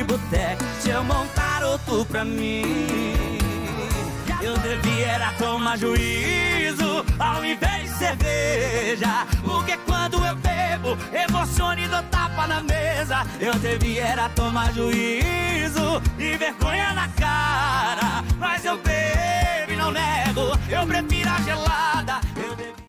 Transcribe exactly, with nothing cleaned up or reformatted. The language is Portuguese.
de boteco. Se eu montar outro pra mim, eu devia era tomar juízo ao invés de cerveja. Porque quando eu bebo, emociono e dou tapa na mesa. Eu devia era tomar juízo e vergonha na cara. Mas eu bebo e não nego, eu prefiro a gelada.